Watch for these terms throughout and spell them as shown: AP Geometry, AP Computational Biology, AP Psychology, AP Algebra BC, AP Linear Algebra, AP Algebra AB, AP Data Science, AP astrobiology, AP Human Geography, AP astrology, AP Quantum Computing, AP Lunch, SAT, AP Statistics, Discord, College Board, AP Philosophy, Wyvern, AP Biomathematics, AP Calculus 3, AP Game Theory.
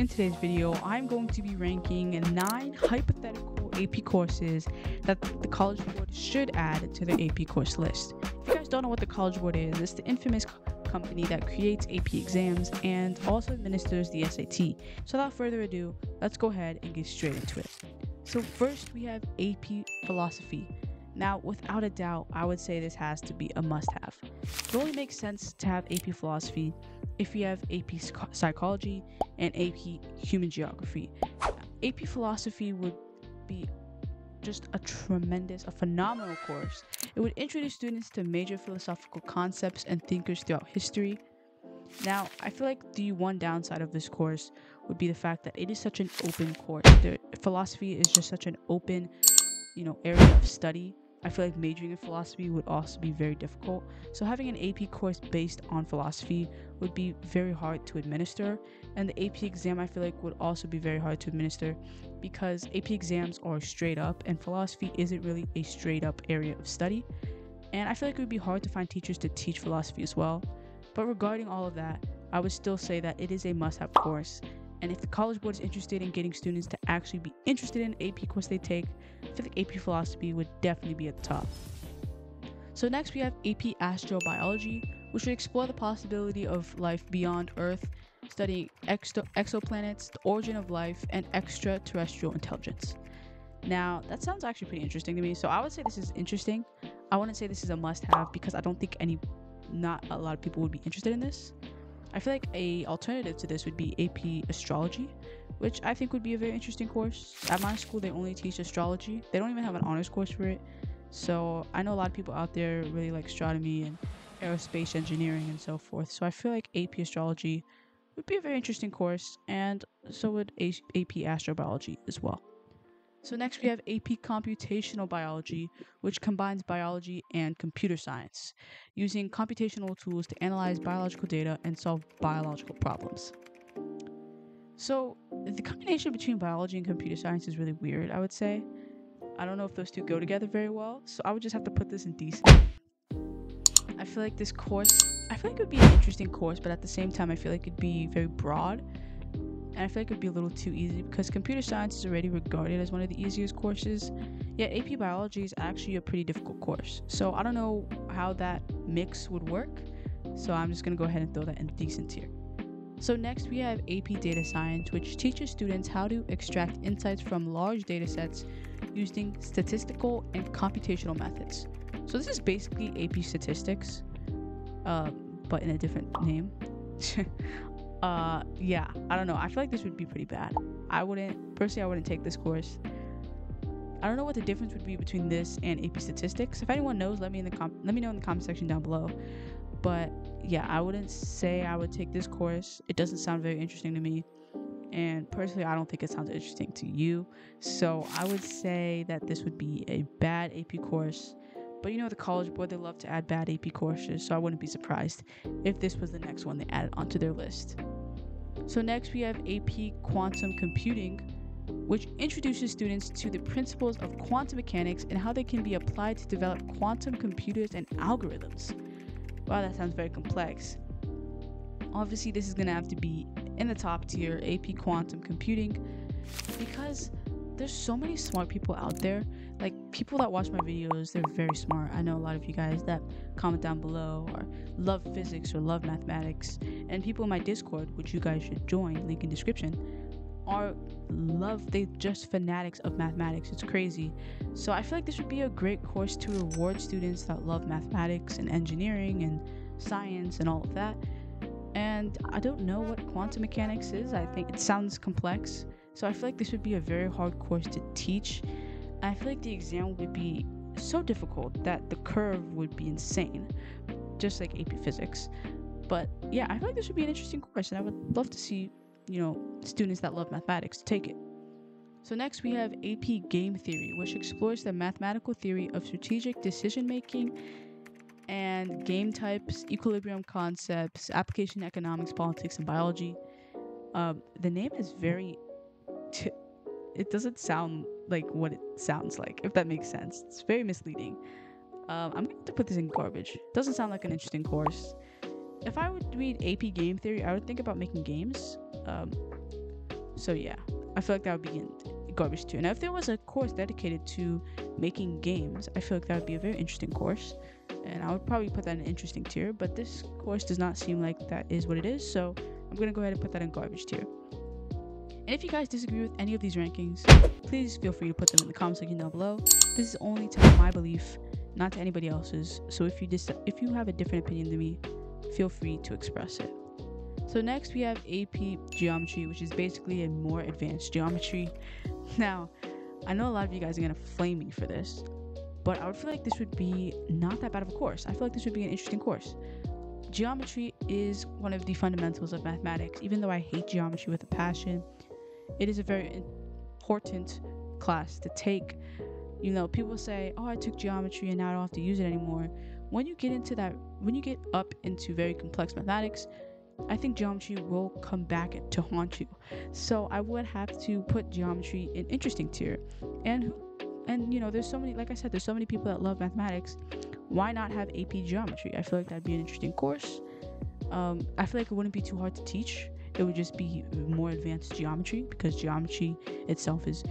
In today's video, I'm going to be ranking 9 hypothetical AP courses that the College Board should add to their AP course list. If you guys don't know what the College Board is, it's the infamous company that creates AP exams and also administers the SAT. So without further ado, let's go ahead and get straight into it. So first we have AP Philosophy. Now, without a doubt, I would say this has to be a must-have. It only makes sense to have AP Philosophy if you have AP Psychology and AP Human Geography. AP Philosophy would be just a phenomenal course. It would introduce students to major philosophical concepts and thinkers throughout history. Now, I feel like the one downside of this course would be the fact that it is such an open course. Philosophy is just such an open, area of study. I feel like majoring in philosophy would also be very difficult. So having an AP course based on philosophy would be very hard to administer. And the AP exam, I feel like, would also be very hard to administer because AP exams are straight up and philosophy isn't really a straight up area of study. And I feel like it would be hard to find teachers to teach philosophy as well. But regarding all of that, I would still say that it is a must-have course. And if the College Board is interested in getting students to actually be interested in an AP course they take, I feel like AP Philosophy would definitely be at the top. So next we have AP Astrobiology, which would explore the possibility of life beyond Earth, studying exoplanets, the origin of life, and extraterrestrial intelligence. Now, that sounds actually pretty interesting to me, so I would say this is interesting. I wouldn't say this is a must-have because I don't think not a lot of people would be interested in this. I feel like an alternative to this would be AP Astrology, which I think would be a very interesting course. At my school, they only teach astrology. They don't even have an honors course for it. So I know a lot of people out there really like astronomy and aerospace engineering and so forth. So I feel like AP Astrology would be a very interesting course, and so would AP Astrobiology as well. So next we have AP Computational Biology, which combines biology and computer science, using computational tools to analyze biological data and solve biological problems. So the combination between biology and computer science is really weird, I would say. I don't know if those two go together very well, so I would just have to put this in decent. I feel like this course, I feel like it would be an interesting course, but at the same time, I feel like it'd be very broad. And I feel like it would be a little too easy because computer science is already regarded as one of the easiest courses, yet AP Biology is actually a pretty difficult course. So I don't know how that mix would work, so I'm just going to go ahead and throw that in decent tier. So next we have AP Data Science, which teaches students how to extract insights from large data sets using statistical and computational methods. So this is basically AP Statistics, but in a different name. Yeah, I don't know. I feel like this would be pretty bad. I wouldn't take this course. I don't know what the difference would be between this and AP Statistics. If anyone knows, let me know in the comment section down below. But yeah, I wouldn't say I would take this course. It doesn't sound very interesting to me, and personally, I don't think it sounds interesting to you. So I would say that this would be a bad AP course. But the College Board, they love to add bad AP courses, so I wouldn't be surprised if this was the next one they added onto their list. So next we have AP Quantum Computing, which introduces students to the principles of quantum mechanics and how they can be applied to develop quantum computers and algorithms. Wow, that sounds very complex. Obviously, this is going to have to be in the top tier, AP Quantum Computing, because there's so many smart people out there. Like, people that watch my videos, they're very smart. I know a lot of you guys that comment down below or love physics or love mathematics, and people in my Discord, which you guys should join, link in description, they're just fanatics of mathematics. It's crazy. So I feel like this would be a great course to reward students that love mathematics and engineering and science and all of that. And I don't know what quantum mechanics is. I think it sounds complex. So I feel like this would be a very hard course to teach. I feel like the exam would be so difficult that the curve would be insane, just like AP Physics. But yeah, I feel like this would be an interesting course, and I would love to see, students that love mathematics take it. So next we have AP Game Theory, which explores the mathematical theory of strategic decision-making and game types, equilibrium concepts, application economics, politics, and biology. The name is very... it doesn't sound like what it sounds like, if that makes sense. It's very misleading. I'm going to put this in garbage. It doesn't sound like an interesting course. If I would read AP Game Theory, I would think about making games. So yeah, I feel like that would be garbage too. Now if there was a course dedicated to making games, I feel like that would be a very interesting course, and I would probably put that in an interesting tier, but this course does not seem like that is what it is, so I'm gonna go ahead and put that in garbage tier. And if you guys disagree with any of these rankings, please feel free to put them in the comment section down below. This is only to my belief, not to anybody else's, so if you have a different opinion than me, feel free to express it. So next we have AP Geometry, which is basically a more advanced geometry. Now, I know a lot of you guys are going to flame me for this, but I would feel like this would be not that bad of a course. I feel like this would be an interesting course. Geometry is one of the fundamentals of mathematics. Even though I hate geometry with a passion, it is a very important class to take. You know, people say, oh, I took geometry and now I don't have to use it anymore. When you get up into very complex mathematics, I think geometry will come back to haunt you. So I would have to put geometry in interesting tier. And you know, there's so many, like I said, there's so many people that love mathematics. Why not have AP Geometry? I feel like that'd be an interesting course. I feel like it wouldn't be too hard to teach. It would just be more advanced geometry, because geometry itself is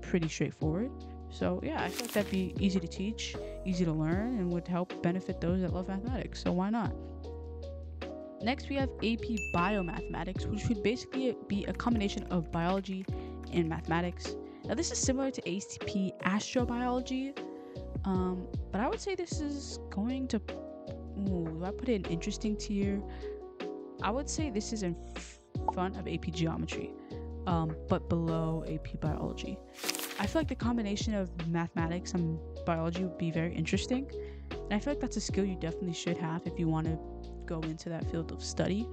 pretty straightforward. So yeah, I feel like that'd be easy to teach, easy to learn, and would help benefit those that love mathematics. So why not? Next, we have AP Biomathematics, which would basically be a combination of biology and mathematics. Now, this is similar to AP Astrobiology, but I would say this is going to... Ooh, do I put it in interesting tier? I would say this is in front of AP Geometry, but below AP Biology. I feel like the combination of mathematics and biology would be very interesting, and I feel like that's a skill you definitely should have if you want to go into that field of study.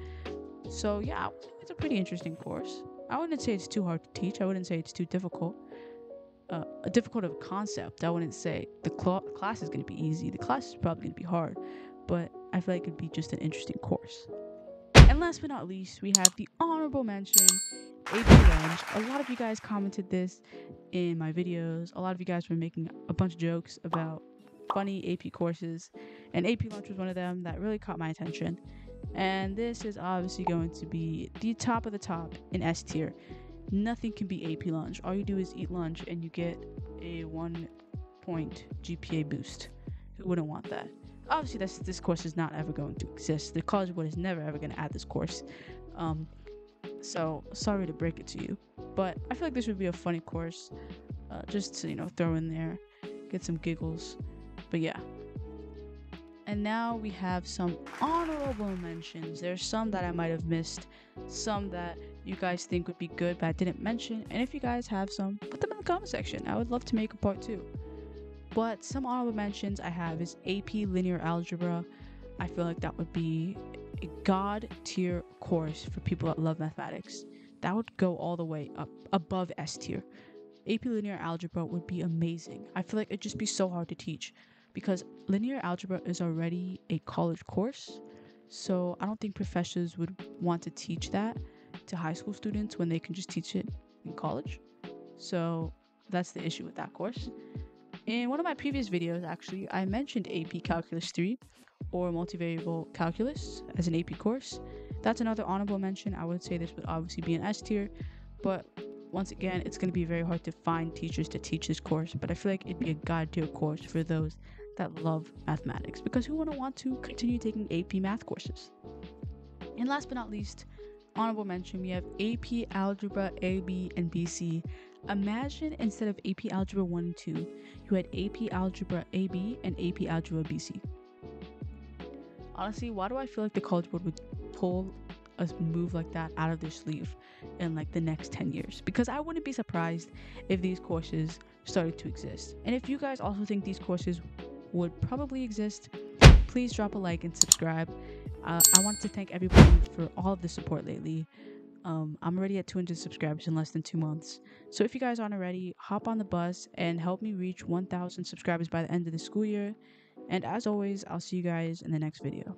So yeah, it's a pretty interesting course. I wouldn't say it's too hard to teach. I wouldn't say it's too difficult. A difficult of a concept, I wouldn't say the class is going to be easy. The class is probably going to be hard, but I feel like it'd be just an interesting course. And last but not least, we have the honorable mention, AP Lunch. A lot of you guys commented this in my videos. A lot of you guys were making a bunch of jokes about funny AP courses, and AP Lunch was one of them that really caught my attention, and this is obviously going to be the top of the top in S tier. Nothing can be AP Lunch. All you do is eat lunch and you get a 1 point GPA boost. Who wouldn't want that? Obviously this course is not ever going to exist. The College Board is never ever going to add this course, so sorry to break it to you, but I feel like this would be a funny course, just to, you know, throw in there, get some giggles. But yeah, and now we have some honorable mentions. There's some that I might have missed, some that you guys think would be good but I didn't mention, and if you guys have some, put them in the comment section. I would love to make a part 2. But some honorable mentions I have is AP Linear Algebra. I feel like that would be a god tier course for people that love mathematics. That would go all the way up above S tier. AP Linear Algebra would be amazing. I feel like it'd just be so hard to teach, because linear algebra is already a college course, so I don't think professors would want to teach that to high school students when they can just teach it in college. So that's the issue with that course. In one of my previous videos, actually, I mentioned AP Calculus 3 or multivariable calculus as an AP course. That's another honorable mention. I would say this would obviously be an S tier, but once again, it's going to be very hard to find teachers to teach this course, but I feel like it'd be a god tier course for those that love mathematics, because who wouldn't want to continue taking AP math courses? And last but not least, honorable mention, we have AP Algebra AB and BC. Imagine instead of AP Algebra 1 and 2, you had AP Algebra AB and AP Algebra BC. Honestly, why do I feel like the College Board would pull a move like that out of their sleeve in like the next 10 years? Because I wouldn't be surprised if these courses started to exist. And if you guys also think these courses would probably exist, please drop a like and subscribe. I want to thank everybody for all of the support lately. I'm already at 200 subscribers in less than 2 months, so if you guys aren't already, hop on the bus and help me reach 1,000 subscribers by the end of the school year. And as always, I'll see you guys in the next video.